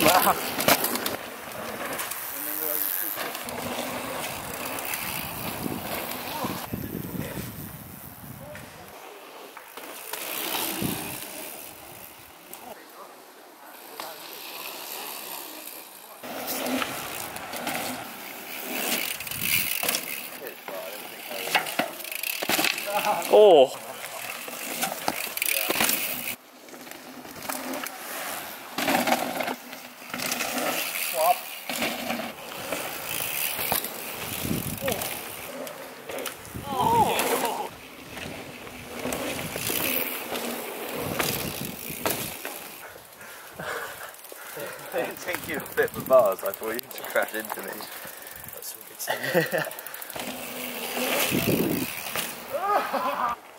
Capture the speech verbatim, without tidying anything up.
too loud. Oh. I didn't think you'd flip the bars, I thought you'd crash into me. That's some good stuff.